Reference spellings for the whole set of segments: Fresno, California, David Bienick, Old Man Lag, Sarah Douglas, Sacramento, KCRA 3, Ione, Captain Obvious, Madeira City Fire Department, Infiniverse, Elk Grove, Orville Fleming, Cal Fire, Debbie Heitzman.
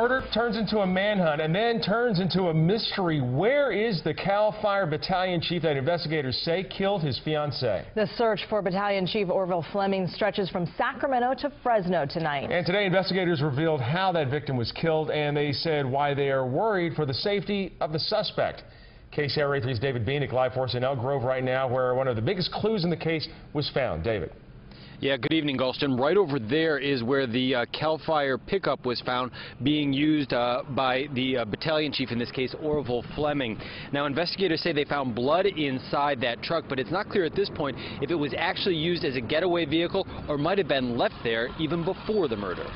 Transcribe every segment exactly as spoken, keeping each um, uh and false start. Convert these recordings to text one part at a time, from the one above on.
murder turns into a manhunt and then turns into a mystery. Where is the Cal Fire Battalion Chief that investigators say killed his fiancée? The search for Battalion Chief Orville Fleming stretches from Sacramento to Fresno tonight. And today, investigators revealed how that victim was killed, and they said why they are worried for the safety of the suspect. K C R A three's David Bienick live for us in Elk Grove right now, where one of the biggest clues in the case was found. David. Yeah, good evening, Gulston. Right over there is where the uh, Cal Fire pickup was found being used uh, by the uh, battalion chief, in this case, Orville Fleming. Now, investigators say they found blood inside that truck, but it's not clear at this point if it was actually used as a getaway vehicle or might have been left there even before the murder.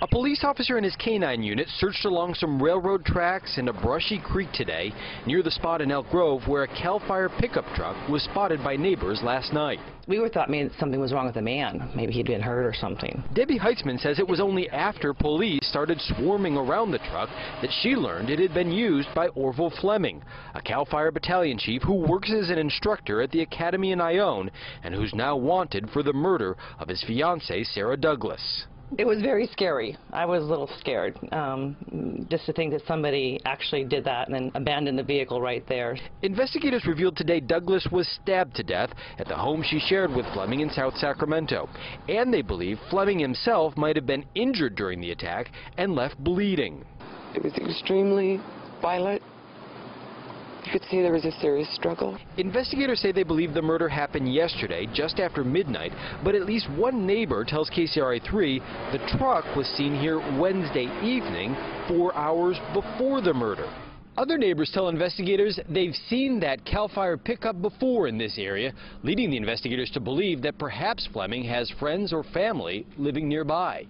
A police officer and his canine unit searched along some railroad tracks and a brushy creek today near the spot in Elk Grove where a Cal Fire pickup truck was spotted by neighbors last night. We were thought maybe something was wrong with the man. Maybe he'd been hurt or something. Debbie Heitzman says it was only after police started swarming around the truck that she learned it had been used by Orville Fleming, a Cal Fire battalion chief who works as an instructor at the academy in Ione and who's now wanted for the murder of his fiancée, Sarah Douglas. It was very scary. I was a little scared, um, just to think that somebody actually did that and then abandoned the vehicle right there. Investigators revealed today Douglas was stabbed to death at the home she shared with Fleming in South Sacramento. And they believe Fleming himself might have been injured during the attack and left bleeding. It was extremely violent. You could see there was a serious struggle. Investigators say they believe the murder happened yesterday, just after midnight, but at least one neighbor tells K C R A three the truck was seen here Wednesday evening, four hours before the murder. Other neighbors tell investigators they've seen that Cal Fire pickup before in this area, leading the investigators to believe that perhaps Fleming has friends or family living nearby.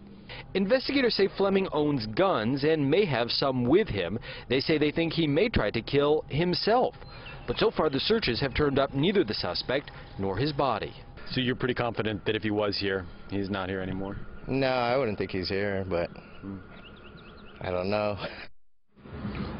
Investigators say Fleming owns guns and may have some with him. They say they think he may try to kill himself. But so far the searches have turned up neither the suspect nor his body. So you're pretty confident that if he was here, he's not here anymore? No, I wouldn't think he's here, but I don't know.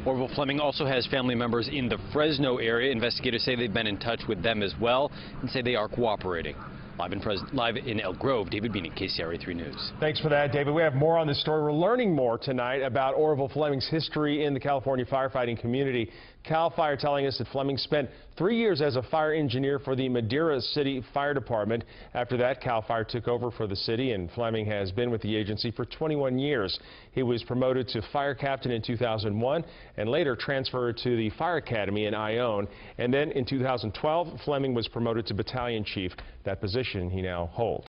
Orville Fleming also has family members in the Fresno area. Investigators say they've been in touch with them as well and say they are cooperating. Live in, live in Elk Grove, David Bienick, K C R A three News. Thanks for that, David. We have more on this story. We're learning more tonight about Orville Fleming's history in the California firefighting community. Cal Fire telling us that Fleming spent three years as a fire engineer for the Madeira City Fire Department. After that, Cal Fire took over for the city, and Fleming has been with the agency for twenty-one years. He was promoted to fire captain in two thousand one and later transferred to the fire academy in Ione. And then in two thousand twelve, Fleming was promoted to battalion chief. That position he now holds.